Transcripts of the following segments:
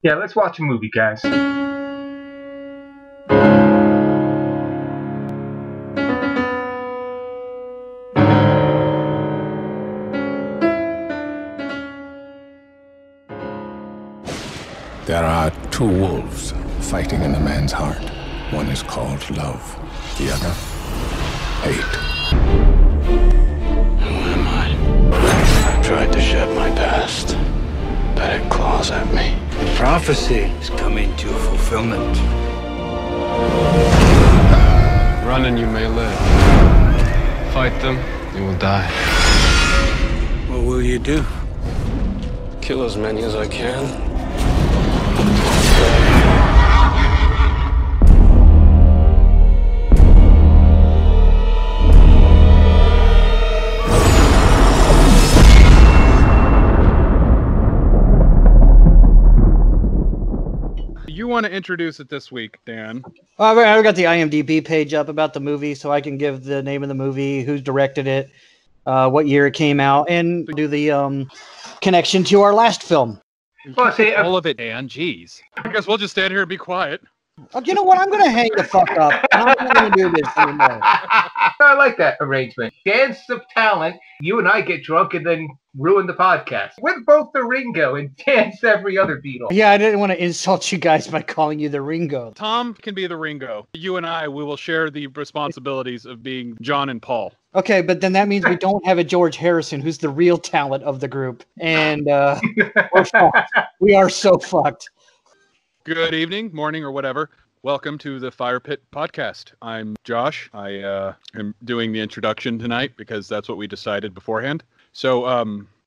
Yeah, let's watch a movie, guys. There are two wolves fighting in a man's heart. One is called love, the other, hate. Who am I? I've tried to shed my past, but it claws at me. The prophecy is coming to fulfillment. Run and you may live. Fight them, you will die. What will you do? Kill as many as I can. Want to introduce it this week, Dan? I got the IMDb page up about the movie, so I can give the name of the movie, who directed it, what year it came out, and do the connection to our last film. Well, see, all of it, Dan. Jeez. I guess we'll just stand here and be quiet. You know what? I'm going to hang the fuck up. I'm not going to do this anymore. I like that arrangement. Dance of talent. You and I get drunk and then ruin the podcast. With both the Ringo and dance every other Beatle. Yeah, I didn't want to insult you guys by calling you the Ringo. Tom can be the Ringo. You and I, we will share the responsibilities of being John and Paul. Okay, but then that means we don't have a George Harrison, who's the real talent of the group. And we're fucked. We are so fucked. Good evening, morning, or whatever. Welcome to the Fire Pit Podcast. I'm Josh. I am doing the introduction tonight because that's what we decided beforehand. So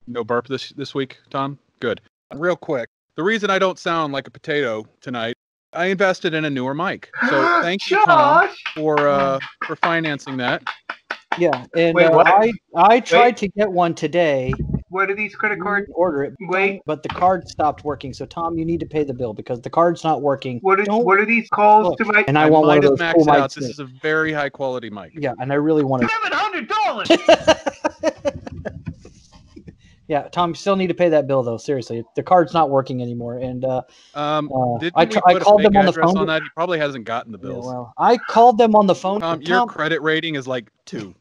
no burp this week, Tom? Good. Real quick, the reason I don't sound like a potato tonight, I invested in a newer mic. So thank you, Tom, for financing that. Yeah, and wait, I tried to get one today. What are these credit cards? Order it. Wait. But the card stopped working. So, Tom, you need to pay the bill because the card's not working. What are these calls to my... And I want one of those cool mics. This is a very high-quality mic. Yeah, and I really want to... $700! Yeah, Tom, you still need to pay that bill, though. Seriously. The card's not working anymore. And I called them on the phone. He probably hasn't gotten the bills. Yeah, well, I called them on the phone. Your credit rating is like 2.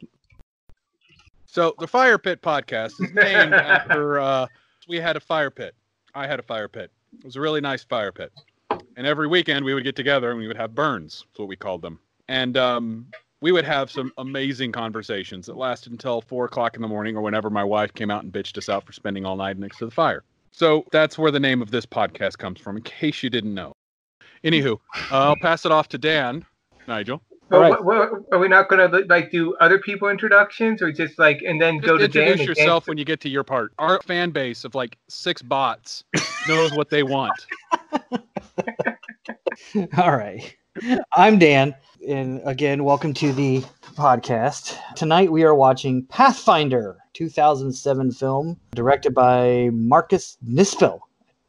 So the Fire Pit Podcast is named after we had a fire pit. I had a fire pit. It was a really nice fire pit. And every weekend we would get together and we would have burns. That's what we called them. And we would have some amazing conversations that lasted until 4 o'clock in the morning or whenever my wife came out and bitched us out for spending all night next to the fire. So that's where the name of this podcast comes from, in case you didn't know. Anywho, I'll pass it off to Dan, Nigel. All right. Are we not going to like do other people introductions or just like and then just go to Dan? Introduce yourself when you get to your part. Our fan base of like 6 bots knows what they want. All right. I'm Dan. And again, welcome to the podcast. Tonight we are watching Pathfinder, 2007 film directed by Marcus Nispel.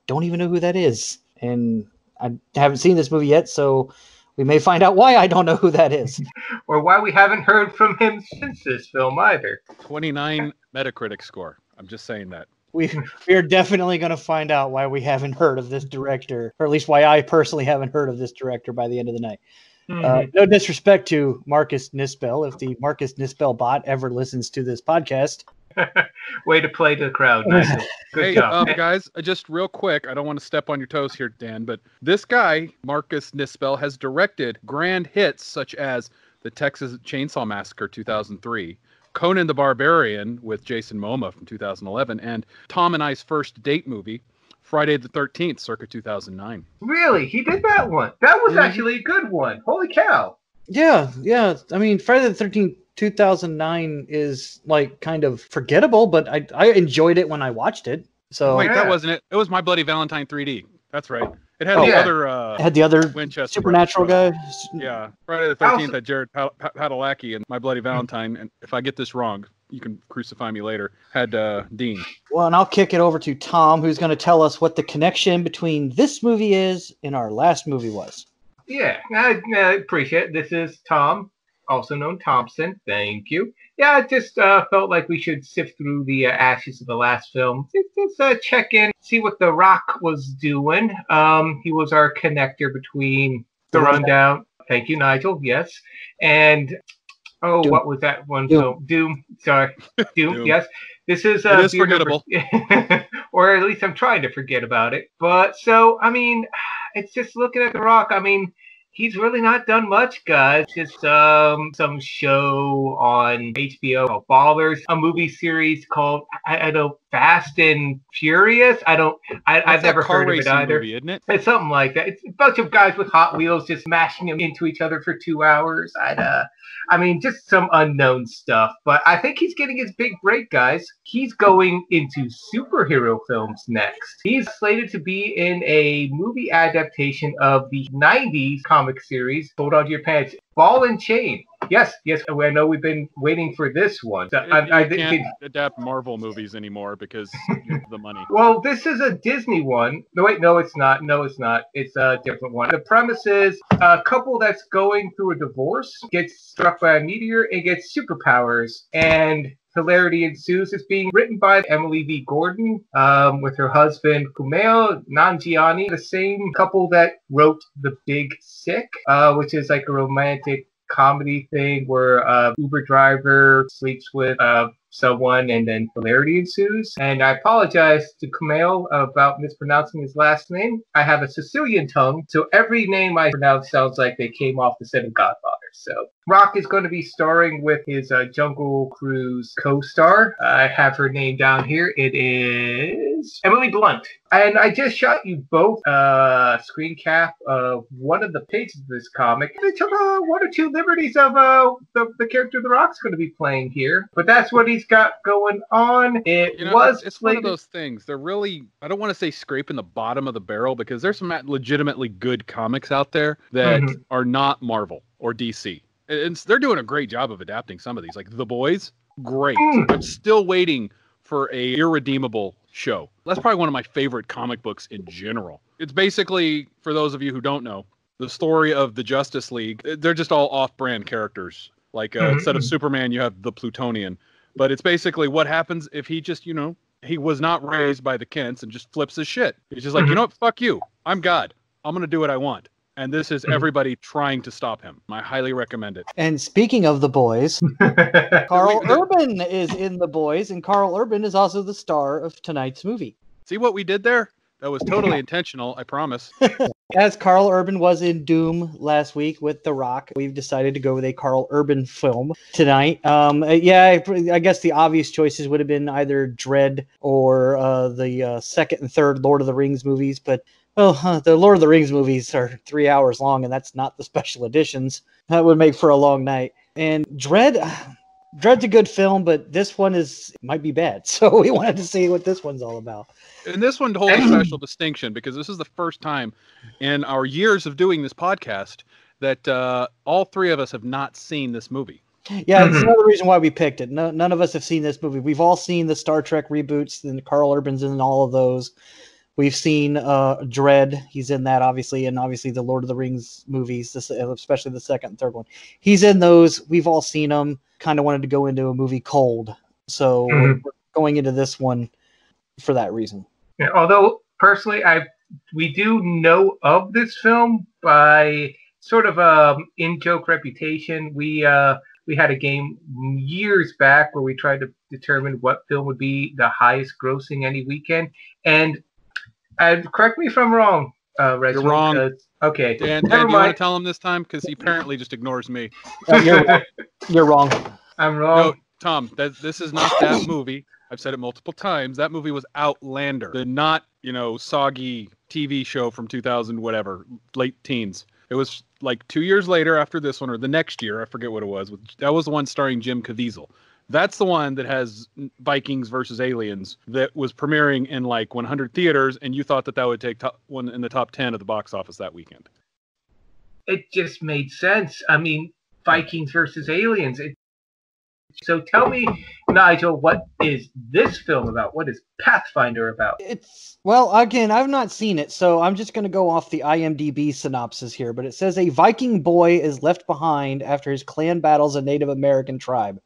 Don't even know who that is. And I haven't seen this movie yet, so... we may find out why I don't know who that is. Or why we haven't heard from him since this film either. 29 Metacritic score. I'm just saying that. We are definitely going to find out why we haven't heard of this director, or at least why I personally haven't heard of this director by the end of the night. Mm-hmm. No disrespect to Marcus Nispel, if the Marcus Nispel bot ever listens to this podcast. Way to play to the crowd. Nice. Good job. Guys, just real quick, I don't want to step on your toes here, Dan, but this guy, Marcus Nispel, has directed grand hits such as The Texas Chainsaw Massacre 2003, Conan the Barbarian with Jason Momoa from 2011, and Tom and I's first date movie, Friday the 13th, circa 2009. Really? He did that one? That was actually a good one. Holy cow. Yeah. I mean, Friday the 13th, 2009 is like kind of forgettable, but I enjoyed it when I watched it. So wait, that wasn't it. It was My Bloody Valentine 3D. That's right. It had the other Winchester supernatural guy. Yeah, Friday the 13th had Jared Padalecki, and My Bloody Valentine. And if I get this wrong, you can crucify me later. Had Dean. Well, and I'll kick it over to Tom, who's going to tell us what the connection between this movie is and our last movie was. Yeah, I appreciate it. This is Tom. also known Thompson. Thank you. Yeah, I just felt like we should sift through the ashes of the last film. Just check in, see what The Rock was doing. He was our connector between The Rundown. Thank you, Nigel. Yes. And, oh, Doom. What was that one film? Doom. Sorry. Doom. Yes. This is... it is forgettable. Or at least I'm trying to forget about it. But, so, I mean, it's just looking at The Rock. I mean... he's really not done much, guys. Just some show on HBO called Ballers, a movie series called I know Fast and Furious. I've never heard of it either. Movie, isn't it? It's something like that. It's a bunch of guys with Hot Wheels just smashing them into each other for 2 hours. I mean, just some unknown stuff. But I think he's getting his big break, guys. He's going into superhero films next. He's slated to be in a movie adaptation of the 90s comic series. Hold on to your pants. Ball and Chain. Yes, yes. I know we've been waiting for this one. So you can't adapt Marvel movies anymore because of the money. Well, this is a Disney one. No, wait, no, it's not. No, it's not. It's a different one. The premise is a couple that's going through a divorce gets struck by a meteor and gets superpowers, and hilarity ensues. It's being written by Emily V. Gordon with her husband Kumail Nanjiani, the same couple that wrote The Big Sick, which is like a romantic comedy thing where an Uber driver sleeps with someone and then hilarity ensues. And I apologize to Kumail about mispronouncing his last name. I have a Sicilian tongue, so every name I pronounce sounds like they came off the set of Godfather. So Rock is going to be starring with his Jungle Cruise co-star. I have her name down here. It is Emily Blunt. And I just shot you both a screen cap of one of the pages of this comic. They took one or two liberties of the character The Rock's going to be playing here. But that's what he's got going on. It's one of those things. They're really, I don't want to say scraping the bottom of the barrel, because there's some legitimately good comics out there that are not Marvel or DC. And they're doing a great job of adapting some of these. Like The Boys, great. I'm still waiting for a irredeemable show. That's probably one of my favorite comic books in general. It's basically, for those of you who don't know, the story of the Justice League. They're just all off-brand characters. Like instead of Superman, you have the Plutonian. But it's basically what happens if he just, you know, he was not raised by the Kents and just flips his shit. He's just like, you know what, fuck you. I'm God. I'm going to do what I want. And this is everybody trying to stop him. I highly recommend it. And speaking of The Boys, Karl Urban is in The Boys, and Karl Urban is also the star of tonight's movie. See what we did there? That was totally intentional, I promise. As Karl Urban was in Doom last week with The Rock, we've decided to go with a Karl Urban film tonight. I guess the obvious choices would have been either Dread or the second and third Lord of the Rings movies, but... well, the Lord of the Rings movies are 3 hours long, and that's not the special editions. That would make for a long night. And Dread's a good film, but this one might be bad. So we wanted to see what this one's all about. And this one holds a special distinction, because this is the first time in our years of doing this podcast that all three of us have not seen this movie. Yeah, it's another reason why we picked it. No, none of us have seen this movie. We've all seen the Star Trek reboots, and Karl Urban's and all of those. We've seen Dread. He's in that, obviously, and obviously the Lord of the Rings movies, especially the second and third one. He's in those. We've all seen them. Kind of wanted to go into a movie cold. So we're going into this one for that reason. Yeah, although, personally, we do know of this film by sort of in-joke reputation. We had a game years back where we tried to determine what film would be the highest grossing any weekend. And... correct me if I'm wrong, Reginald. You're wrong. Okay. Dan, do you want to tell him this time? Because he apparently just ignores me. You're wrong. I'm wrong. No, Tom, this is not that movie. I've said it multiple times. That movie was Outlander. The not, soggy TV show from 2000, whatever, late teens. It was like 2 years later after this one, or the next year. I forget what it was. That was the one starring Jim Caviezel. That's the one that has Vikings versus aliens that was premiering in like 100 theaters, and you thought that would take one in the top 10 of the box office that weekend. It just made sense. I mean, Vikings versus aliens. It So tell me, Nigel, what is this film about? What is Pathfinder about? It's, well, again, I've not seen it, so I'm just going to go off the IMDb synopsis here, but it says a Viking boy is left behind after his clan battles a Native American tribe.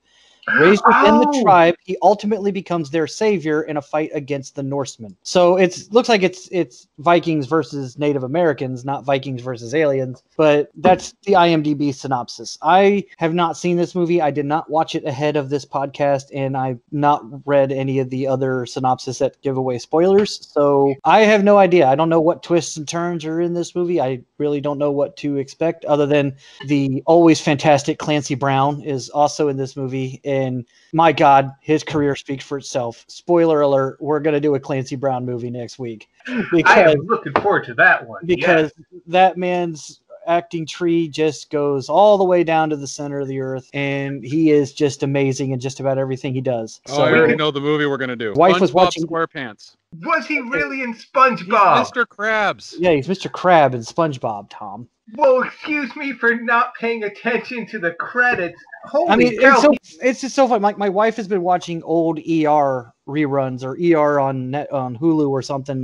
Raised within the tribe, he ultimately becomes their savior in a fight against the Norsemen. So it looks like it's Vikings versus Native Americans, not Vikings versus aliens. But that's the IMDb synopsis. I have not seen this movie. I did not watch it ahead of this podcast, and I've not read any of the other synopsis that give away spoilers. So I have no idea. I don't know what twists and turns are in this movie. I really don't know what to expect, other than the always fantastic Clancy Brown is also in this movie. And my God, his career speaks for itself. Spoiler alert, we're going to do a Clancy Brown movie next week. I am looking forward to that one. Because that man's acting tree just goes all the way down to the center of the earth, and he is just amazing in just about everything he does. Oh, so, I already know the movie we're going to do. Wife was watching SquarePants. Was he really in SpongeBob? He's Mr. Krabs. Yeah, he's Mr. Krab in SpongeBob, Tom. Well, excuse me for not paying attention to the credits. Holy cow. It's just so fun. My wife has been watching old ER reruns, or ER on Hulu or something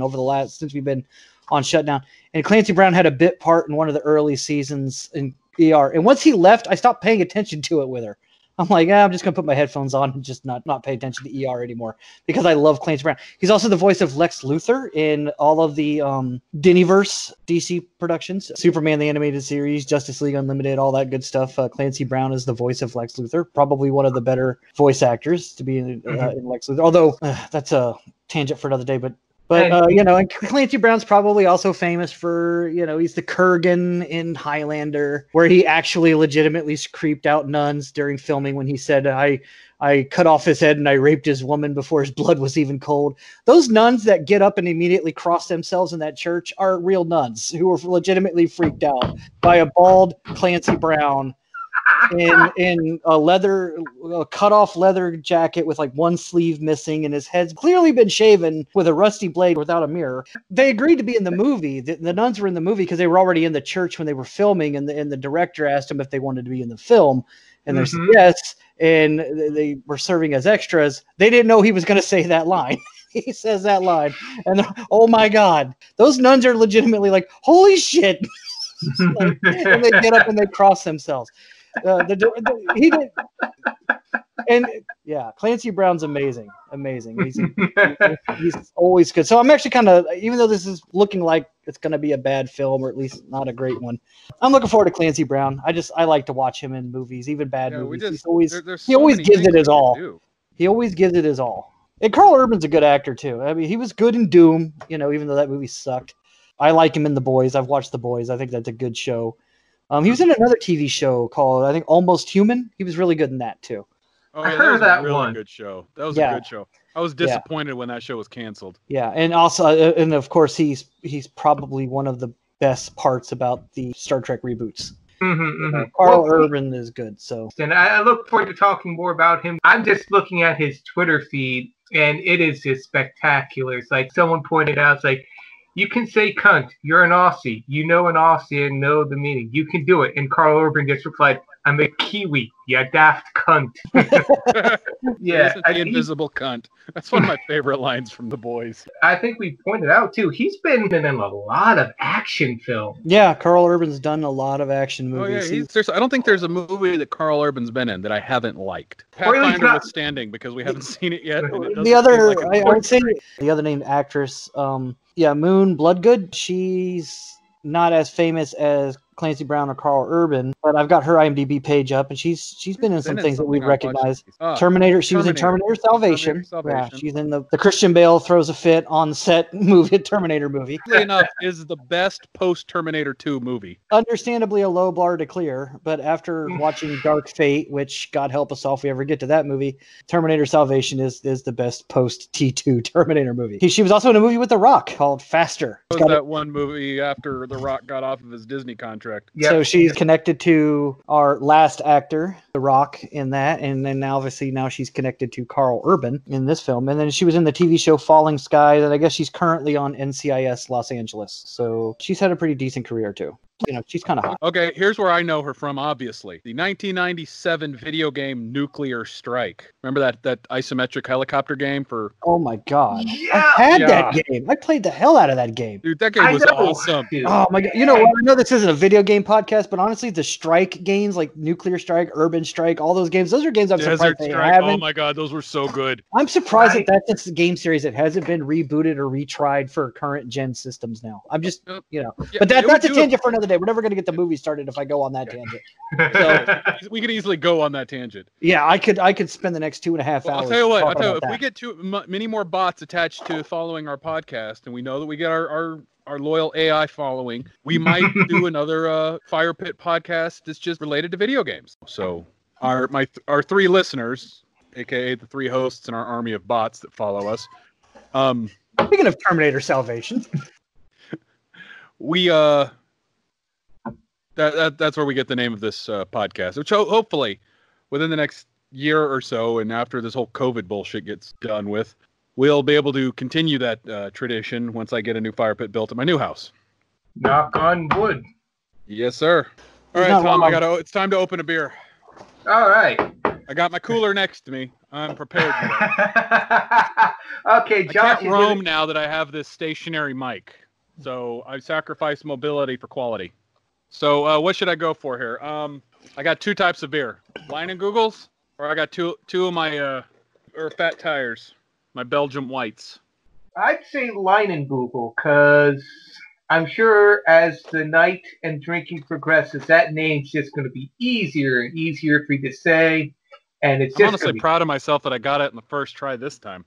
since we've been on shutdown. And Clancy Brown had a bit part in one of the early seasons in ER. And once he left, I stopped paying attention to it with her. I'm like, I'm just going to put my headphones on and just not pay attention to ER anymore, because I love Clancy Brown. He's also the voice of Lex Luthor in all of the Diniverse DC productions, Superman the Animated Series, Justice League Unlimited, all that good stuff. Clancy Brown is the voice of Lex Luthor, probably one of the better voice actors to be in Lex Luthor, although that's a tangent for another day, but Clancy Brown's probably also famous for, he's the Kurgan in Highlander, where he actually legitimately creeped out nuns during filming when he said, I cut off his head and I raped his woman before his blood was even cold. Those nuns that get up and immediately cross themselves in that church are real nuns who were legitimately freaked out by a bald Clancy Brown in a cut-off leather jacket with like one sleeve missing, and his head's clearly been shaven with a rusty blade without a mirror. They agreed to be in the movie. The nuns were in the movie because they were already in the church when they were filming, and the director asked them if they wanted to be in the film, and they said yes, and they were serving as extras. They didn't know he was going to say that line. He says that line, and oh my God, those nuns are legitimately like, holy shit. And they get up and they cross themselves. Clancy Brown's amazing. He's always good. So I'm actually kind of, even though this is looking like it's going to be a bad film, or at least not a great one, I'm looking forward to Clancy Brown. I like to watch him in movies, even bad movies. He always gives it his all. He always gives it his all. And Karl Urban's a good actor too. I mean, he was good in Doom, even though that movie sucked. I like him in The Boys. I've watched The Boys. I think that's a good show. He was in another TV show called, I think, Almost Human. He was really good in that too. Oh, yeah, I heard that was a really good show. That was a good show. I was disappointed when that show was canceled. Yeah, and also, and of course, he's probably one of the best parts about the Star Trek reboots. Karl Urban is good. So, and I look forward to talking more about him. I'm just looking at his Twitter feed, and it is just spectacular. It's like someone pointed out, it's like, you can say cunt. You're an Aussie. You know an Aussie and know the meaning. You can do it. And Karl Urban just replied, I'm a Kiwi. You daft cunt. The invisible cunt. That's one of my favorite lines from The Boys. I think we pointed out, too, he's been in a lot of action films. Yeah, Karl Urban's done a lot of action movies. Oh, yeah, I don't think there's a movie that Karl Urban's been in that I haven't liked. Pathfinder notwithstanding, because we haven't seen it yet. I would say the other named actress... Moon Bloodgood. She's not as famous as Clancy Brown or Karl Urban, but I've got her IMDb page up, and she's been in some things that we recognize. Terminator. She was in Terminator Salvation. Yeah, she's in the Christian Bale throws a fit on set movie, Terminator movie. Enough is the best post Terminator 2 movie. Understandably, a low bar to clear, but after watching Dark Fate, which God help us all if we ever get to that movie, Terminator Salvation is the best post T2 Terminator movie. She was also in a movie with The Rock called Faster. It was that one movie after The Rock got off of his Disney contract. Yep. So she's connected to our last actor, The Rock, in that, and then now she's connected to Karl Urban in this film, and then she was in the TV show Falling Skies, and I guess she's currently on NCIS Los Angeles. So she's had a pretty decent career too. you know, she's kind of hot. Okay, here's where I know her from, obviously. The 1997 video game Nuclear Strike. Remember that isometric helicopter game for... Oh, my God. Yeah! I had that game. I played the hell out of that game. Dude, that game was awesome. Dude. Oh, my God. You know, I know this isn't a video game podcast, but honestly, the Strike games, like Nuclear Strike, Urban Strike, all those games, those are games I'm surprised they haven't. Oh, my God, those were so good. I'm surprised that that's a game series that hasn't been rebooted or retried for current gen systems now. I'm just, you know. Yeah, but that's a tangent for another day. We're never going to get the movie started if I go on that tangent. So, we could easily go on that tangent. Yeah, I could spend the next 2.5 hours. I'll tell you what, if we get many more bots attached to following our podcast, and we know that we get our loyal AI following, we might do another Fire Pit podcast that's just related to video games. So our three listeners, aka the three hosts and our army of bots that follow us. Speaking of Terminator Salvation, we that's where we get the name of this podcast, which hopefully within the next year or so, and after this whole COVID bullshit gets done with, we'll be able to continue that tradition once I get a new fire pit built at my new house. Knock on wood. Yes, sir. All right, Tom, it's time to open a beer. All right. I got my cooler next to me. I'm prepared for that. Okay, Josh. I can't roam now that I have this stationary mic. So I've sacrificed mobility for quality. So what should I go for here? I got two types of beer. Leinenkugel's, or I got two of my fat tires. My Belgium whites. I'd say Leinenbugel, because I'm sure as the night and drinking progresses, that name's just going to be easier and easier for you to say. And I'm honestly proud of myself that I got it in the first try this time.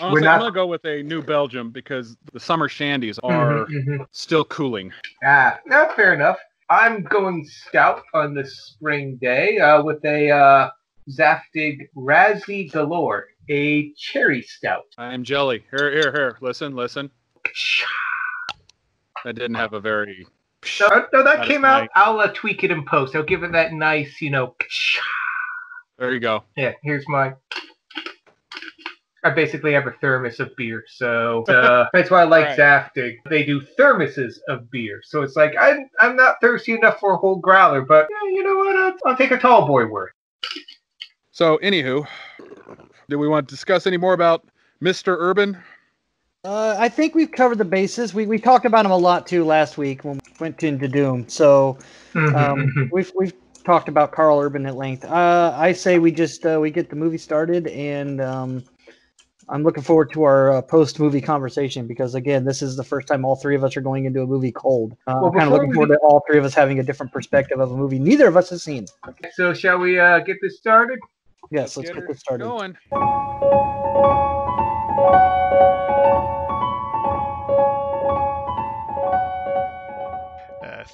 Honestly, I'm going to go with a new Belgium because the summer shandies are still cooling. Ah, no, fair enough. I'm going stout on this spring day with a Zaftig Razzie Galore. A cherry stout. I am jelly. Here. Listen. That didn't have a very... No, that came out. I'll tweak it in post. I'll give it that nice, you know... There you go. Yeah, here's my... I basically have a thermos of beer, so that's why I like Zaftig. They do thermoses of beer, so it's like, I'm not thirsty enough for a whole growler, but yeah, you know what? I'll take a tall boy word. So, anywho... Do we want to discuss any more about Mr. Urban? I think we've covered the bases. We talked about him a lot, too, last week when we went into Doom. So we've talked about Karl Urban at length. I say we just we get the movie started, and I'm looking forward to our post-movie conversation because, again, this is the first time all three of us are going into a movie cold. I'm kind of looking forward to all three of us having a different perspective of a movie neither of us has seen. So shall we get this started? Yes, let's get this started. Going.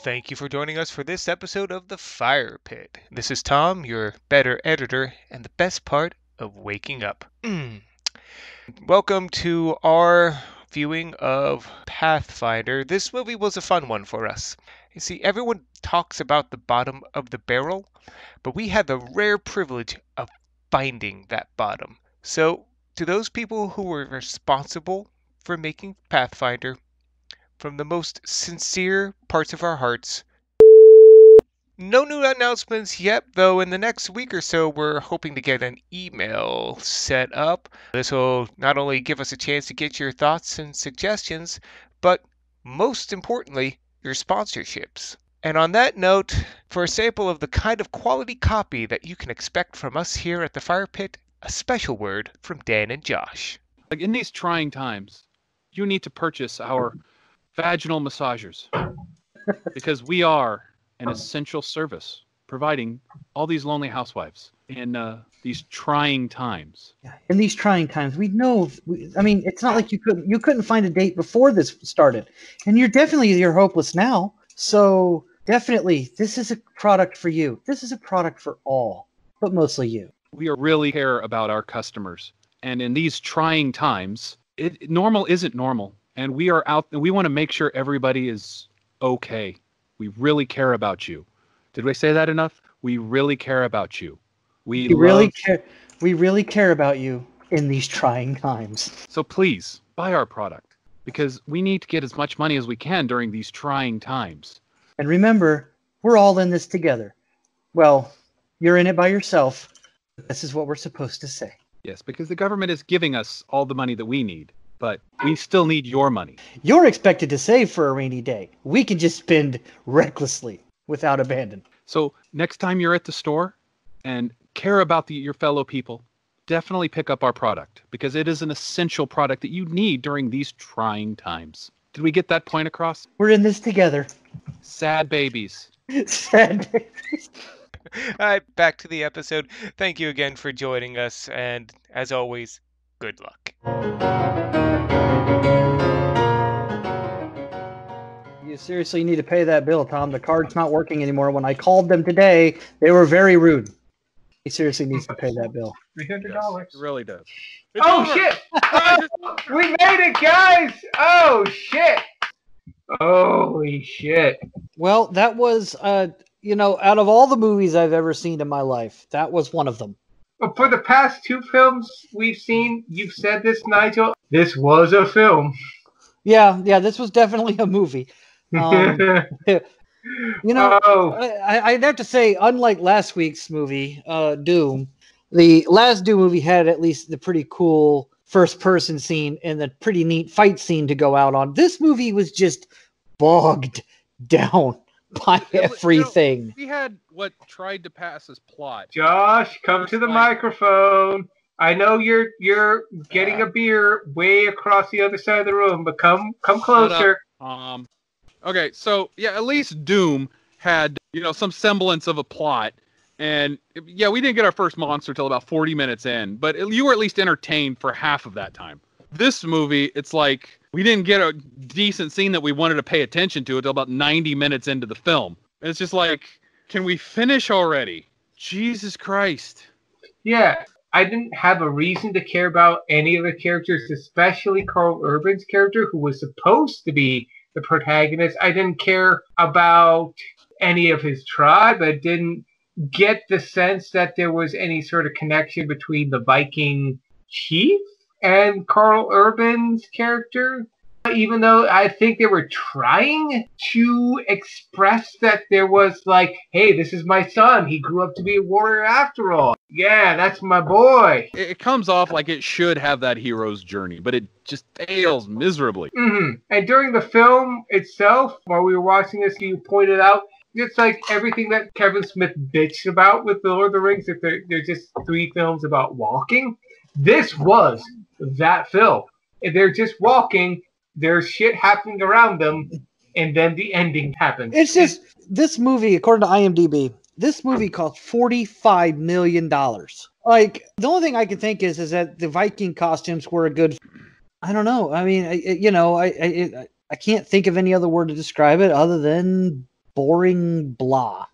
Thank you for joining us for this episode of The Fire Pit. This is Tom, your better editor, and the best part of waking up. Welcome to our viewing of Pathfinder. This movie was a fun one for us. You see, everyone talks about the bottom of the barrel, but we had the rare privilege of finding that bottom. So, to those people who were responsible for making Pathfinder, from the most sincere parts of our hearts, no new announcements yet, though in the next week or so we're hoping to get an email set up. This will not only give us a chance to get your thoughts and suggestions, but most importantly, your sponsorships. And on that note, for a sample of the kind of quality copy that you can expect from us here at the Fire Pit, a special word from Dan and Josh. Like in these trying times, you need to purchase our vaginal massagers because we are an essential service providing all these lonely housewives in these trying times. Yeah, in these trying times, we know. I mean, it's not like you couldn't find a date before this started, and you're hopeless now. So definitely, this is a product for you. This is a product for all, but mostly you. We really care about our customers, and in these trying times, normal isn't normal, and we are out. And we want to make sure everybody is okay. We really care about you. Did we say that enough? We really care about you. We really care. We really care about you in these trying times. So please buy our product because we need to get as much money as we can during these trying times. And remember, we're all in this together. Well, you're in it by yourself. This is what we're supposed to say. Yes, because the government is giving us all the money that we need, but we still need your money. You're expected to save for a rainy day. We can just spend recklessly without abandon. So next time you're at the store and care about your fellow people, definitely pick up our product because it is an essential product that you need during these trying times. Did we get that point across? We're in this together. Sad babies. Sad babies. All right, back to the episode. Thank you again for joining us, and as always, good luck. You seriously need to pay that bill, Tom. The card's not working anymore. When I called them today, they were very rude. He seriously needs to pay that bill. $300. Yes, it really does. It's over. Shit! We made it, guys! Oh, shit! Holy shit. Well, that was... out of all the movies I've ever seen in my life, that was one of them. Well, for the past two films we've seen, you've said this, Nigel, this was a film. Yeah, this was definitely a movie. I'd have to say, unlike last week's movie, Doom, the last Doom movie had at least the pretty cool first-person scene and the pretty neat fight scene to go out on. This movie was just bogged down by everything. We had what tried to pass as plot. Josh, come to the microphone. I know you're getting a beer way across the other side of the room, but come closer. Okay, so yeah, at least Doom had some semblance of a plot, and yeah, we didn't get our first monster till about 40 minutes in, but you were at least entertained for half of that time. This movie, it's like we didn't get a decent scene that we wanted to pay attention to until about 90 minutes into the film. And it's just like, can we finish already? Jesus Christ. Yeah, I didn't have a reason to care about any of the characters, especially Karl Urban's character, who was supposed to be the protagonist. I didn't care about any of his tribe. I didn't get the sense that there was any sort of connection between the Viking chief and Karl Urban's character, even though I think they were trying to express that there was like, hey, this is my son. He grew up to be a warrior after all. Yeah, that's my boy. It comes off like it should have that hero's journey, but it just fails miserably. Mm-hmm. And during the film itself, while we were watching this, you pointed out, it's like everything that Kevin Smith bitched about with The Lord of the Rings, that they're just three films about walking. This was that film. They're just walking, there's shit happening around them, and then the ending happens. It's just, this movie, according to IMDb, this movie cost $45 million. Like, the only thing I can think is that the Viking costumes were a good, I don't know. I mean, I can't think of any other word to describe it other than boring blah.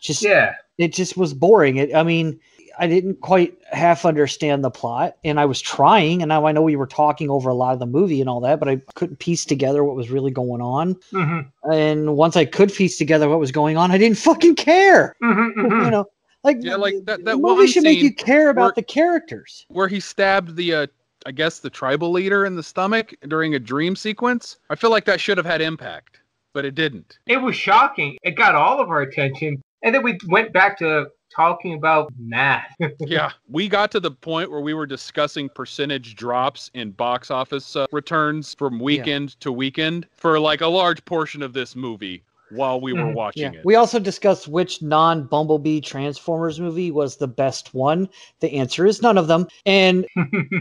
Just, yeah. It just was boring. I didn't quite half understand the plot, and I was trying, and now I know we were talking over a lot of the movie and all that, but I couldn't piece together what was really going on. Mm-hmm. And once I could piece together what was going on, I didn't fucking care. Mm-hmm, mm-hmm. That movie should make you care about the characters. Where he stabbed the, the tribal leader in the stomach during a dream sequence. I feel like that should have had impact, but it didn't. It was shocking. It got all of our attention. And then we went back to talking about math. Yeah, we got to the point where we were discussing percentage drops in box office returns from weekend to weekend for like a large portion of this movie while we were watching it. We also discussed which non-Bumblebee Transformers movie was the best one. The answer is none of them. And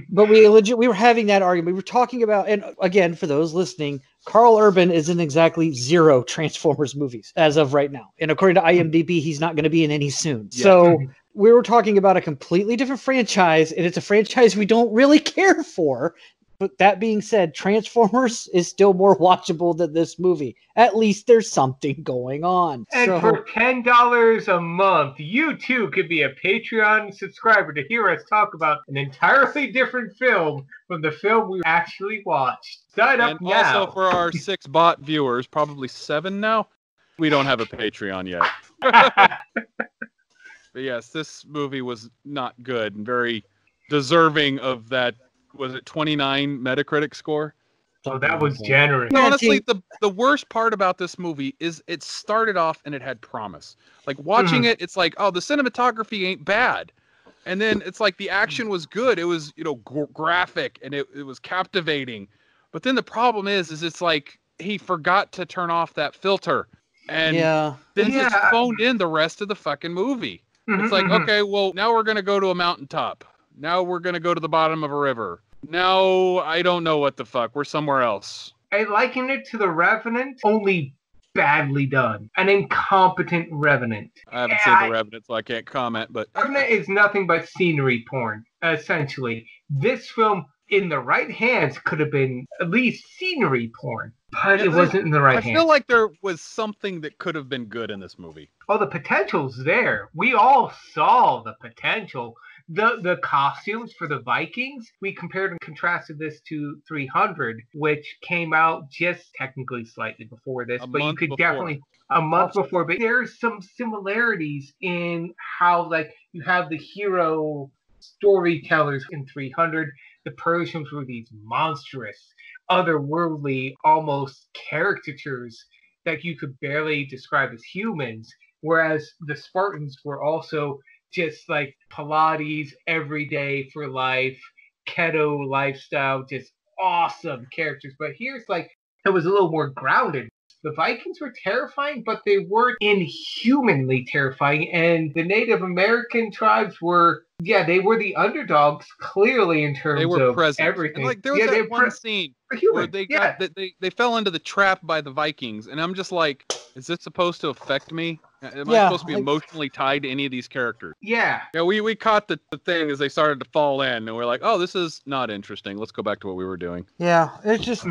but we were having that argument. We were talking about, and again, for those listening, Karl Urban is in exactly zero Transformers movies as of right now. And according to IMDb, he's not going to be in any soon. Yeah. So we were talking about a completely different franchise, and it's a franchise we don't really care for. But that being said, Transformers is still more watchable than this movie. At least there's something going on. And for $10 a month, you too could be a Patreon subscriber to hear us talk about an entirely different film from the film we actually watched. Sign up now. And also for our 6 bot viewers, probably 7 now, we don't have a Patreon yet. But yes, this movie was not good and very deserving of that. Was it 29 Metacritic score? So that was January. No, honestly, the worst part about this movie is it started off and it had promise. Like watching it, it's like, oh, the cinematography ain't bad. And then it's like the action was good. It was, you know, graphic and it was captivating. But then the problem is it's like he forgot to turn off that filter. And then just phoned in the rest of the fucking movie. It's like, okay, well, now we're going to go to a mountaintop. Now we're going to go to the bottom of a river. Now I don't know what the fuck. We're somewhere else. I liken it to The Revenant, only badly done. An incompetent Revenant. I haven't seen The Revenant, so I can't comment. But Revenant is nothing but scenery porn, essentially. This film, in the right hands, could have been at least scenery porn. But it wasn't in the right hand. I feel like there was something that could have been good in this movie. Oh, the potential's there. We all saw the potential. The costumes for the Vikings, we compared and contrasted this to 300, which came out just technically slightly before this. But you could definitely... A month before. But there's some similarities in how, like, you have the hero storytellers in 300. The Persians were these monstrous, otherworldly, almost caricatures that you could barely describe as humans, whereas the Spartans were also just like Pilates, everyday for life, keto lifestyle, just awesome characters. But here's like, it was a little more grounded. The Vikings were terrifying, but they weren't inhumanly terrifying. And the Native American tribes were, they were the underdogs, clearly, in terms of present. Everything. And like, there was that one scene where they got they fell into the trap by the Vikings. And I'm just like, is this supposed to affect me? Am I supposed to be emotionally tied to any of these characters? Yeah. Yeah, we caught the thing as they started to fall in. And we're like, oh, this is not interesting. Let's go back to what we were doing. Yeah, it's just...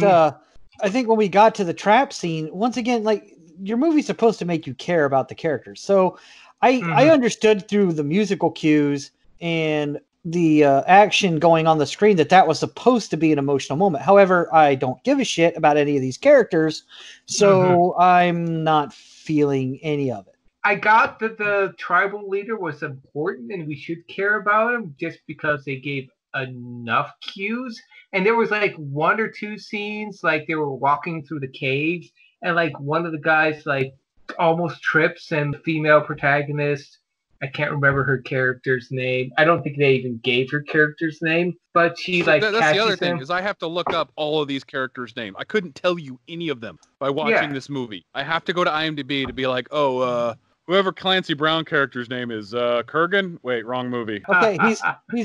I think when we got to the trap scene, once again, like, your movie's supposed to make you care about the characters. So I understood through the musical cues and the action going on the screen that was supposed to be an emotional moment. However, I don't give a shit about any of these characters, so I'm not feeling any of it. I got that the tribal leader was important and we should care about him just because they gave enough cues. And there was like one or two scenes, like they were walking through the caves and like one of the guys like almost trips, and the female protagonist, I can't remember her character's name. I don't think they even gave her character's name, but she like that's the other thing is I have to look up all of these characters' names. I couldn't tell you any of them by watching this movie. I have to go to IMDb to be like, oh, whoever Clancy Brown character's name is, Kurgan? Wait, wrong movie. Okay,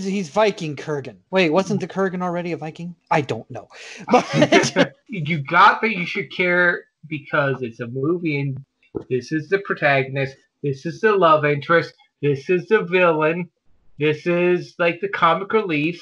he's Viking Kurgan. Wait, wasn't the Kurgan already a Viking? I don't know. But you got that you should care because it's a movie and this is the protagonist, this is the love interest, this is the villain, this is like the comic relief.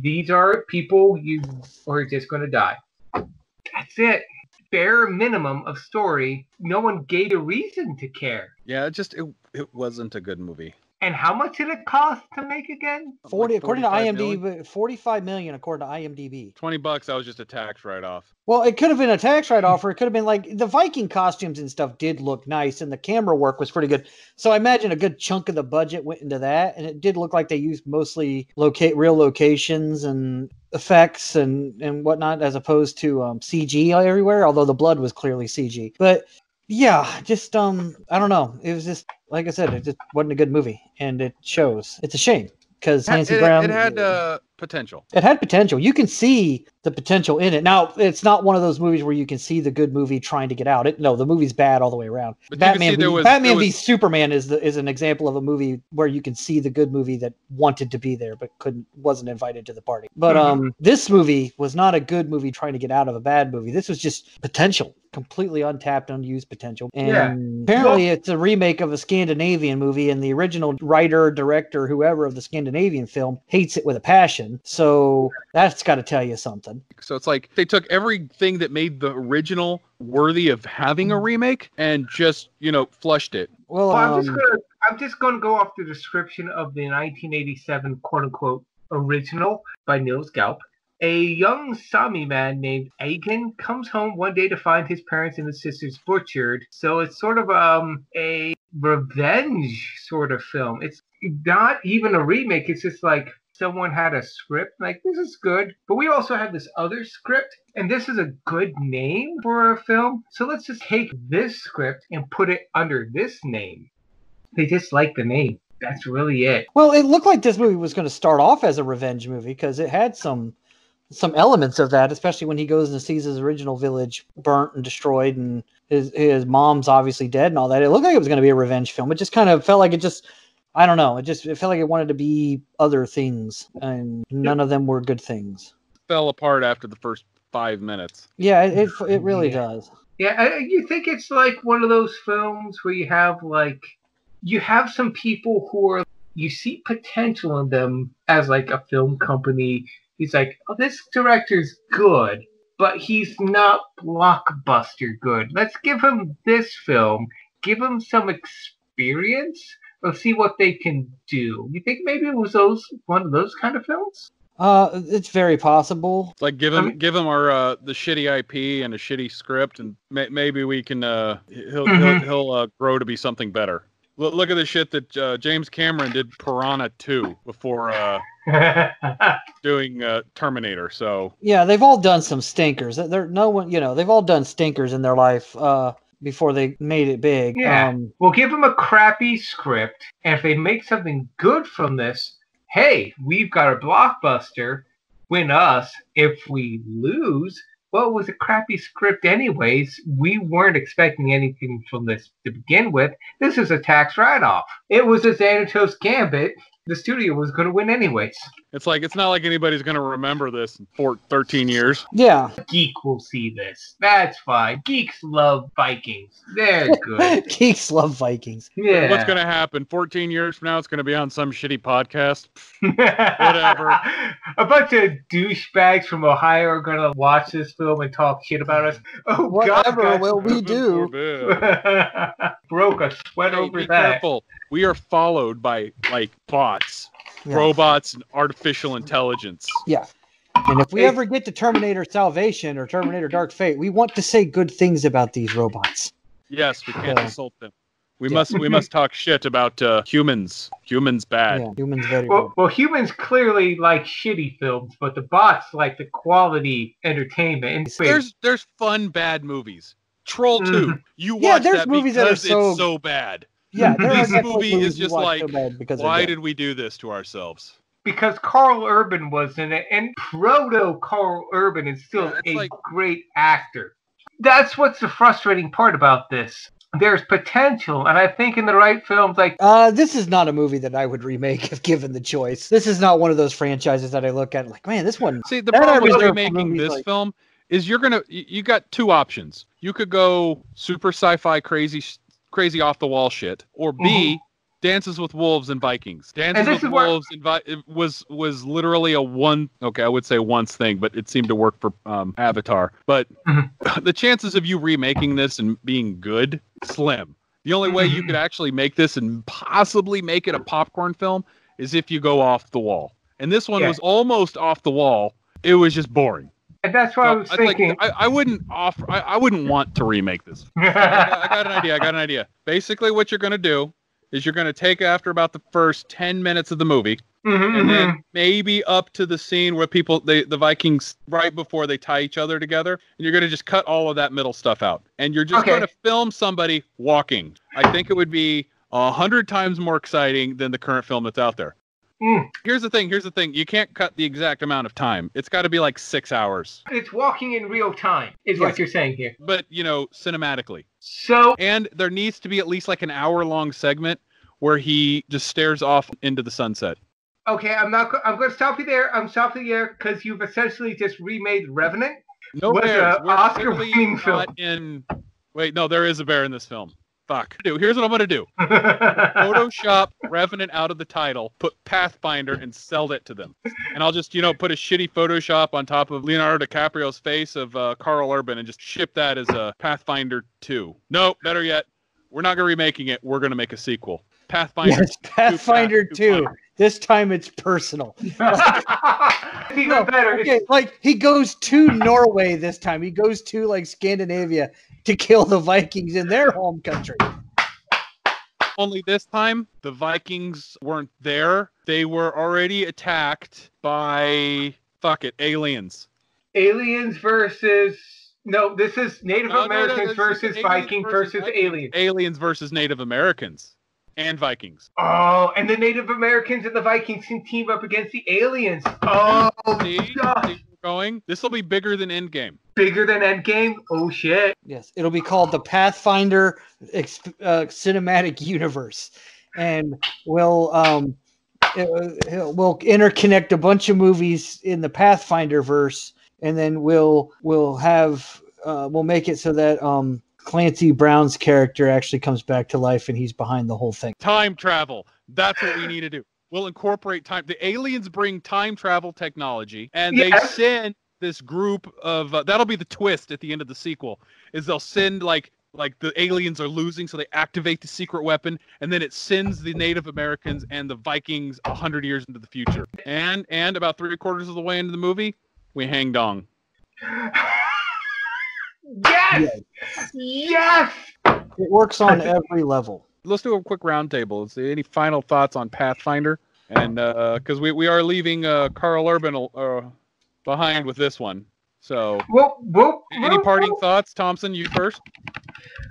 These are people you are just going to die. That's it. Bare minimum of story. No one gave a reason to care. Yeah, it wasn't a good movie. And how much did it cost to make again? 40, according to IMDb, million? 45 million according to IMDb. $20, that was just a tax write-off. Well, it could have been a tax write-off, or it could have been like the Viking costumes and stuff did look nice, and the camera work was pretty good. So I imagine a good chunk of the budget went into that, and it did look like they used mostly real locations and effects and whatnot, as opposed to CG everywhere, although the blood was clearly CG. But yeah, just I don't know, it was just like I said, it just wasn't a good movie, and it shows. It's a shame because Nancy Brown, it had potential. It had potential. You can see the potential in it. Now, it's not one of those movies where you can see the good movie trying to get out. No, the movie's bad all the way around. But Batman v Superman is an example of a movie where you can see the good movie that wanted to be there but wasn't invited to the party. But this movie was not a good movie trying to get out of a bad movie. This was just potential, completely untapped, unused potential. And apparently it's a remake of a Scandinavian movie, and the original writer, director, whoever of the Scandinavian film hates it with a passion. So that's got to tell you something. So it's like they took everything that made the original worthy of having a remake and just, flushed it. Well, I'm just going to go off the description of the 1987 quote-unquote original by Niels Gaup. A young Sami man named Agen comes home one day to find his parents and his sisters butchered. So it's sort of a revenge sort of film. It's not even a remake. It's just like someone had a script, like, this is good, but we also have this other script, and this is a good name for a film, so let's just take this script and put it under this name. They just like the name. That's really it. Well, it looked like this movie was going to start off as a revenge movie because it had some elements of that, especially when he goes and sees his original village burnt and destroyed and his mom's obviously dead and all that. It looked like it was going to be a revenge film. It just kind of felt like it just... I don't know. It felt like it wanted to be other things, and none of them were good things. Fell apart after the first 5 minutes. Yeah, it really does. Yeah, you think it's like one of those films where you have like some people who are, you see potential in them as like a film company. He's like, oh, this director's good, but he's not blockbuster good. Let's give him this film. Give him some experience. Let's see what they can do. You think maybe it was one of those kind of films? It's very possible. It's like give him our the shitty IP and a shitty script, and maybe we can he'll grow to be something better. Look at the shit that James Cameron did Piranha 2 before doing Terminator. So yeah, they've all done some stinkers. They've all done stinkers in their life. Before they made it big. Yeah. We'll give them a crappy script, and if they make something good from this, hey, we've got a blockbuster. Win us. If we lose, well, it was a crappy script anyways. We weren't expecting anything from this to begin with. This is a tax write-off. It was a Xanatos Gambit. The studio was going to win anyways. It's not like anybody's going to remember this in 13 years. Yeah. Geek will see this. That's fine. Geeks love Vikings. They're good. Geeks love Vikings. Yeah. What's going to happen? 14 years from now, it's going to be on some shitty podcast. Whatever. A bunch of douchebags from Ohio are going to watch this film and talk shit about us. Oh, whatever God, will we do? Broke a sweat over that. Be careful. We are followed by, like, bots, robots, and artificial intelligence. Yeah. And if we ever get to Terminator Salvation or Terminator Dark Fate, we want to say good things about these robots. Yes, we can't insult them. We must talk shit about humans. Humans bad. Yeah, humans very bad. Well, humans clearly like shitty films, but the bots like the quality entertainment. And there's fun, bad movies. Troll 2. You watch that movies because that are it's so bad. Yeah, this movie is just like, so why did we do this to ourselves? Because Karl Urban was in it, and proto Karl Urban is still great actor. That's what's the frustrating part about this. There's potential, and I think in the right films, like... this is not a movie that I would remake if given the choice. This is not one of those franchises that I look at and like, man, this one... See, the problem with remaking this film is you got two options. You could go super sci-fi crazy off the wall shit, or B, Dances with Wolves and Vikings. Dances with Wolves was literally once thing, but it seemed to work for Avatar. But the chances of you remaking this and being good, slim. The only way you could actually make this and possibly make it a popcorn film is if you go off the wall. And this one was almost off the wall. It was just boring. And that's why I was thinking. I wouldn't want to remake this. I got an idea. Basically, what you're going to do is you're going to take after about the first 10 minutes of the movie, and then maybe up to the scene where the Vikings, right before they tie each other together, and you're going to just cut all of that middle stuff out. And you're just going to film somebody walking. I think it would be 100 times more exciting than the current film that's out there. Here's the thing. You can't cut the exact amount of time. It's got to be like 6 hours. It's walking in real time is what you're saying here. But, cinematically. So. And there needs to be at least like an hour-long segment where he just stares off into the sunset. Okay, I'm going to stop you there. I'm stopping you there because you've essentially just remade Revenant. No bears. We're Oscar-winning film. Wait, no, there is a bear in this film. Fuck. Here's what I'm going to do. Photoshop Revenant out of the title, put Pathfinder, and sell it to them. And I'll just, put a shitty Photoshop on top of Leonardo DiCaprio's face of Karl Urban and just ship that as a Pathfinder 2. No, better yet, we're not going to be remaking it. We're going to make a sequel. Pathfinder 2. This time it's personal. Even better. Okay, he goes to Norway this time. He goes to Scandinavia to kill the Vikings in their home country. Only this time, the Vikings weren't there. They were already attacked by, fuck it, aliens. Aliens versus... No, this is Native Americans versus Vikings versus aliens. Aliens versus Native Americans and Vikings. Oh, and the Native Americans and the Vikings can team up against the aliens. Oh, see? Going. This will be bigger than Endgame. Bigger than Endgame? Oh, shit. Yes, it'll be called the Pathfinder Cinematic Universe. And we'll interconnect a bunch of movies in the Pathfinder verse, and then we'll make it so that Clancy Brown's character actually comes back to life and he's behind the whole thing. Time travel. That's what we need to do. We'll incorporate time. The aliens bring time travel technology, and they send this group of that'll be the twist at the end of the sequel, is they'll send like the aliens are losing, so they activate the secret weapon, and then it sends the Native Americans and the Vikings 100 years into the future. And about 3/4 of the way into the movie, we hang dong. Yes! Yes! It works on every level. Let's do a quick roundtable. Any final thoughts on Pathfinder? And because we are leaving Karl Urban behind with this one, so any parting thoughts, Thompson? You first.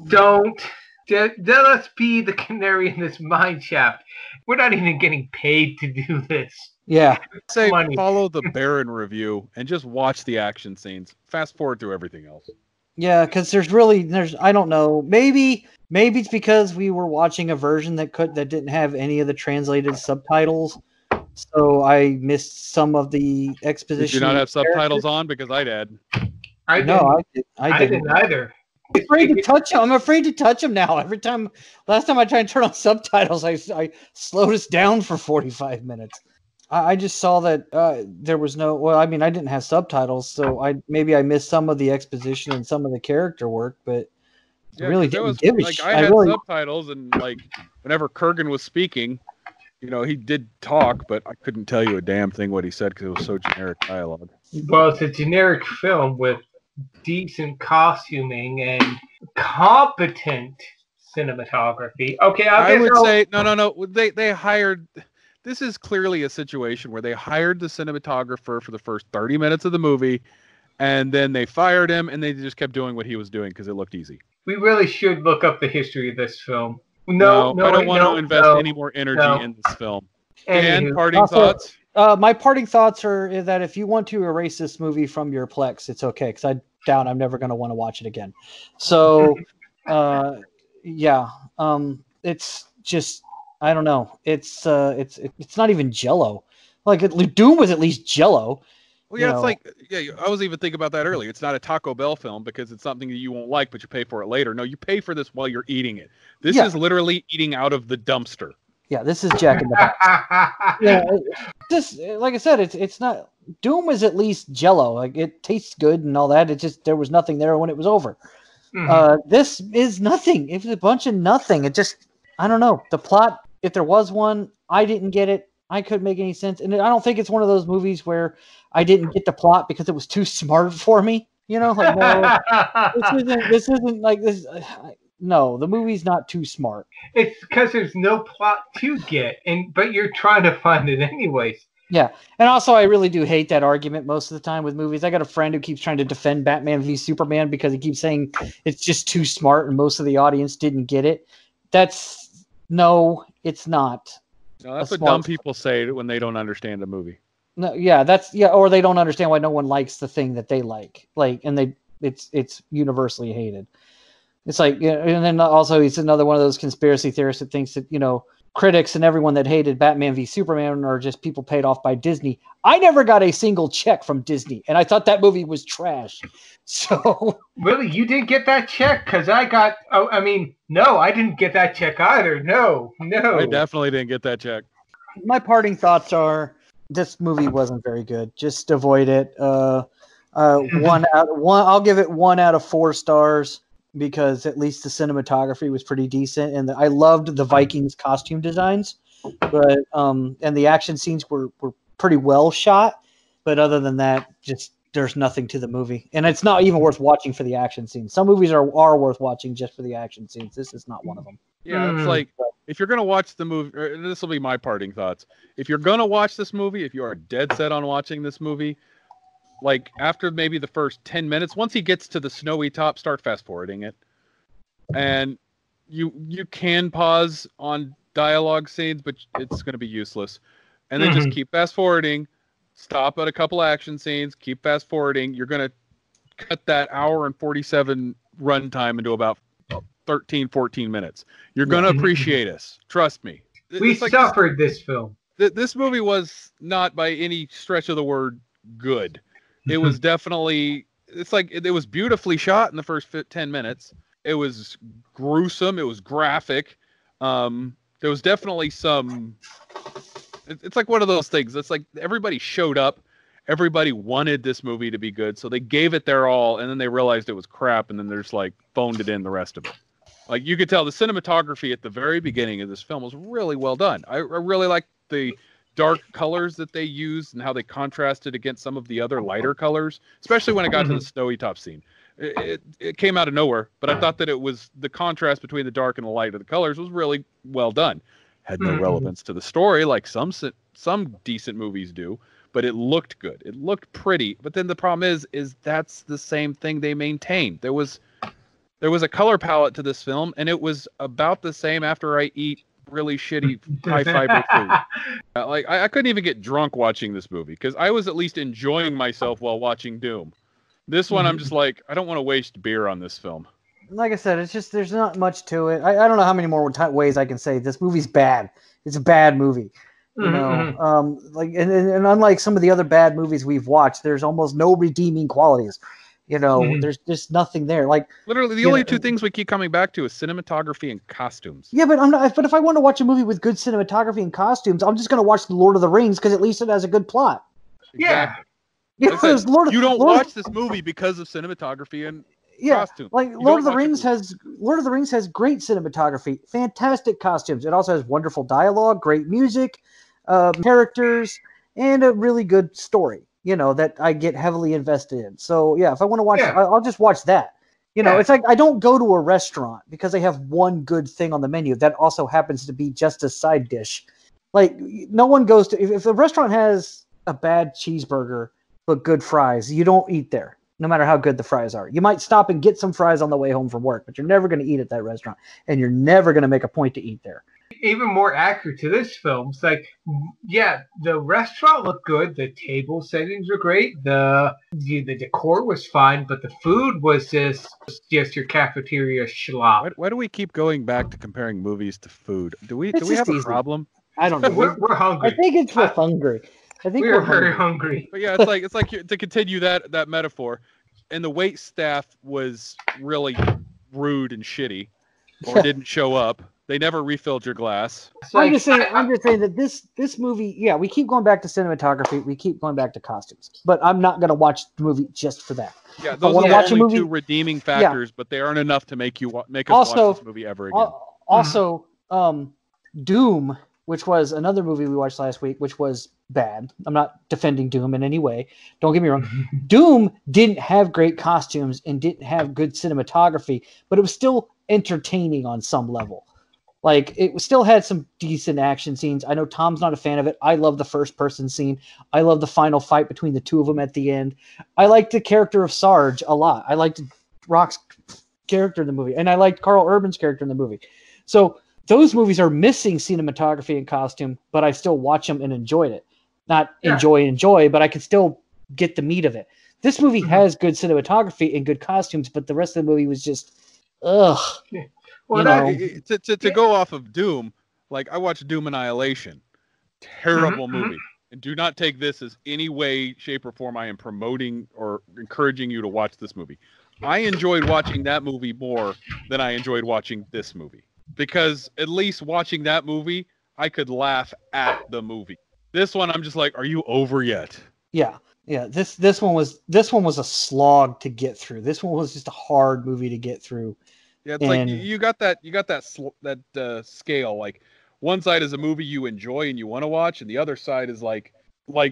Don't let us be the canary in this mine shaft. We're not even getting paid to do this. Yeah, say follow the Baron review and just watch the action scenes. Fast forward through everything else. Yeah, because there's I don't know, maybe it's because we were watching a version that didn't have any of the translated subtitles, so I missed some of the exposition. Did you not have subtitles on? Because I did. I didn't either. I'm afraid to touch them now. Last time I tried to turn on subtitles, I slowed us down for 45 minutes. I just saw that there was no. Well, I mean, I didn't have subtitles, so maybe I missed some of the exposition and some of the character work, but yeah, I really didn't give a shit. I had subtitles, and whenever Kurgan was speaking, he did talk, but I couldn't tell you a damn thing what he said because it was so generic dialogue. Well, it's a generic film with decent costuming and competent cinematography. Okay, I would say no. They hired. This is clearly a situation where they hired the cinematographer for the first 30 minutes of the movie, and then they fired him, and they just kept doing what he was doing because it looked easy. We really should look up the history of this film. No, I don't want to invest any more energy in this film. And parting thoughts? My parting thoughts are that if you want to erase this movie from your Plex, it's okay, because I doubt I'm never going to want to watch it again. So, it's just... I don't know. It's not even Jell-O. Doom was at least Jell-O. Well, yeah, I was even thinking about that earlier. It's not a Taco Bell film because it's something that you won't like, but you pay for it later. No, you pay for this while you're eating it. This is literally eating out of the dumpster. Yeah, this is Jack in the Box. Yeah, this, like I said, it's not. Doom was at least Jell-O. It tastes good and all that. It just there was nothing there when it was over. Mm-hmm. This is nothing. It's a bunch of nothing. It just I don't know the plot. If there was one, I didn't get it. I couldn't make any sense. And I don't think it's one of those movies where I didn't get the plot because it was too smart for me. No, this isn't like this. No, the movie's not too smart. It's because there's no plot to get, but you're trying to find it anyways. Yeah. And also, I really do hate that argument most of the time with movies. I got a friend who keeps trying to defend Batman v Superman because he keeps saying it's just too smart and most of the audience didn't get it. No, it's not. No, that's what dumb people say when they don't understand a movie. No, yeah, or they don't understand why no one likes the thing that they like. It's universally hated. It's and then also he's another one of those conspiracy theorists that thinks that critics and everyone that hated Batman v Superman are just people paid off by Disney. I never got a single check from Disney, and I thought that movie was trash. So really, you didn't get that check? Because I got. Oh, I mean, no, I didn't get that check either. No, I definitely didn't get that check. My parting thoughts are: this movie wasn't very good. Just avoid it. I'll give it 1 out of 4 stars. Because at least the cinematography was pretty decent, and I loved the Vikings costume designs, but and the action scenes were pretty well shot. But other than that, just there's nothing to the movie, and it's not even worth watching for the action scenes. Some movies are worth watching just for the action scenes. This is not one of them. Yeah, it's if you're going to watch the movie, this will be my parting thoughts. If you're going to watch this movie, if you are dead set on watching this movie, like after maybe the first 10 minutes, once he gets to the snowy top, start fast forwarding it. And you can pause on dialogue scenes, but it's going to be useless. And then just keep fast forwarding, stop at a couple action scenes, keep fast forwarding. You're going to cut that hour and 47 run time into about 13, 14 minutes. You're going to appreciate us. Trust me. We suffered this film. This movie was not by any stretch of the word good. It was definitely, it's like, it was beautifully shot in the first 10 minutes. It was gruesome. It was graphic. There was definitely some, it's like one of those things. It's like everybody showed up. Everybody wanted this movie to be good. So they gave it their all. And then they realized it was crap. And then they're just like phoned it in the rest of it. Like you could tell the cinematography at the very beginning of this film was really well done. I really liked the dark colors that they used and how they contrasted against some of the other lighter colors, especially when it got to the snowy top scene. It came out of nowhere, but I thought that it was the contrast between the dark and the light of the colors was really well done. Had no relevance to the story, like some decent movies do, but it looked good. It looked pretty. But then the problem is that's the same thing they maintained. There was a color palette to this film, and it was about the same after I eat really shitty high-fiber food. Like I couldn't even get drunk watching this movie because I was at least enjoying myself while watching Doom. This one, I'm just like, I don't want to waste beer on this film. Like I said, it's just, there's not much to it. I don't know how many more ways I can say this movie's bad. It's a bad movie. You know? Like, and unlike some of the other bad movies we've watched, there's almost no redeeming qualities. You know, there's just nothing there. Like literally the only two things we keep coming back to is cinematography and costumes. Yeah, but but if I want to watch a movie with good cinematography and costumes, I'm just going to watch The Lord of the Rings because at least it has a good plot. Exactly. Yeah. Yeah, said, you don't watch this movie because of cinematography and costumes. Like Lord of the Rings has great cinematography, fantastic costumes. It also has wonderful dialogue, great music, characters, and a really good story. You know that I get heavily invested in. So yeah, if I want to watch, I'll just watch that. You know, it's like I don't go to a restaurant because they have one good thing on the menu that also happens to be just a side dish. Like no one goes to if a restaurant has a bad cheeseburger. But good fries, you don't eat there, no matter how good the fries are. You might stop and get some fries on the way home from work, but you're never going to eat at that restaurant, and you're never going to make a point to eat there. Even more accurate to this film, it's like, yeah, the restaurant looked good, the table settings were great, the decor was fine, but the food was just your cafeteria schlop. Why do we keep going back to comparing movies to food? Do we have a problem? I don't know. We're hungry. I think it's we're hungry. I think we're very hungry. But yeah, it's like to continue that metaphor. And the wait staff was really rude and shitty, or didn't show up. They never refilled your glass. I'm just saying that this movie, yeah, we keep going back to cinematography, we keep going back to costumes, but I'm not going to watch the movie just for that. Yeah, those are the only two redeeming factors, but they aren't enough to make you watch this movie ever again. Also, Doom, which was another movie we watched last week, which was bad. I'm not defending Doom in any way. Don't get me wrong. Doom didn't have great costumes and didn't have good cinematography, but it was still entertaining on some level. Like, it still had some decent action scenes. I know Tom's not a fan of it. I love the first-person scene. I love the final fight between the two of them at the end. I liked the character of Sarge a lot. I liked Rock's character in the movie, and I liked Karl Urban's character in the movie. So those movies are missing cinematography and costume, but I still watch them and enjoyed it. Not enjoy, but I can still get the meat of it. This movie has good cinematography and good costumes, but the rest of the movie was just, ugh. Yeah. Well, to go off of Doom, like I watched Doom Annihilation. Terrible movie. And do not take this as any way, shape, or form I am promoting or encouraging you to watch this movie. I enjoyed watching that movie more than I enjoyed watching this movie. Because at least watching that movie, I could laugh at the movie. This one, I'm just like, are you over yet? Yeah, yeah. This one was a slog to get through. This one was just a hard movie to get through. Yeah, it's like you got that scale. Like one side is a movie you enjoy and you want to watch, and the other side is like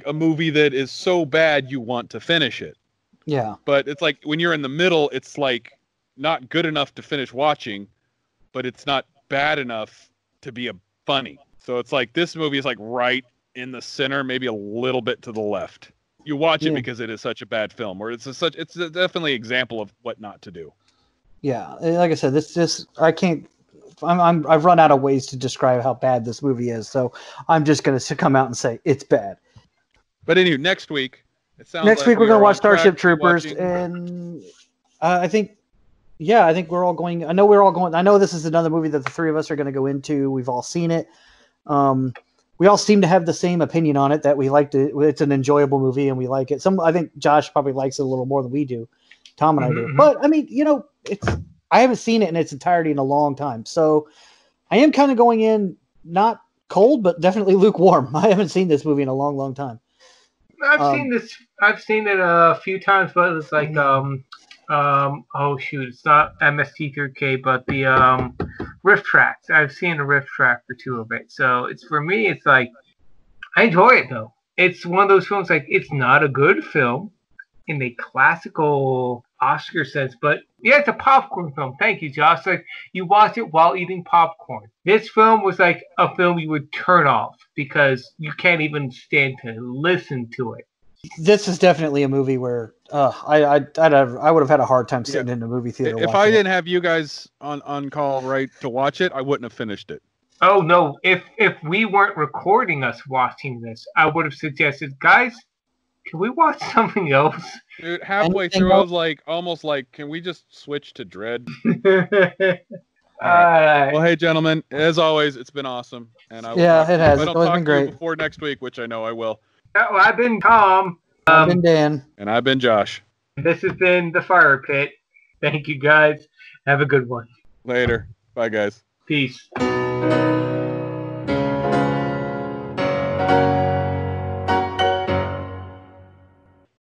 a movie that is so bad you want to finish it. Yeah. But it's like when you're in the middle, it's like not good enough to finish watching. But it's not bad enough to be a bunny. So it's like this movie is like right in the center, maybe a little bit to the left. You watch it because it is such a bad film, or it's definitely an example of what not to do. Yeah, like I said, this just I've run out of ways to describe how bad this movie is, so I'm just going to come out and say it's bad. But anyway, next week. Next week we're going to watch Starship Troopers, and I think we're all going. I know we're all going. I know this is another movie that the three of us are going to go into. We've all seen it. We all seem to have the same opinion on it, that we liked it. It's an enjoyable movie, and we like it. I think Josh probably likes it a little more than we do. Tom and I do. But I mean, you know, I haven't seen it in its entirety in a long time, so I am kind of going in not cold, but definitely lukewarm. I haven't seen this movie in a long, long time. I've seen this. I've seen it a few times, but it's like, oh shoot, it's not MST3K, but the riff tracks. I've seen a riff track or two of it, so it's for me. It's like I enjoy it though. It's one of those films like it's not a good film in the classical Oscar sense, but yeah, it's a popcorn film. Thank you, Josh. Like you watch it while eating popcorn. This film was like a film you would turn off because you can't even stand to listen to it. This is definitely a movie where I would have had a hard time sitting in a movie theater. If I didn't have you guys on call to watch it, I wouldn't have finished it. Oh no! If we weren't recording us watching this, I would have suggested, guys, can we watch something else? Dude, halfway through, I was like, almost like, can we just switch to Dread? All right. Well, hey, gentlemen, as always, it's been awesome, and I'll talk to you before next week, which I know I will. Oh, I've been Tom. I've been Dan, and I've been Josh. This has been the Fire Pit. Thank you, guys. Have a good one. Later. Bye, guys. Peace.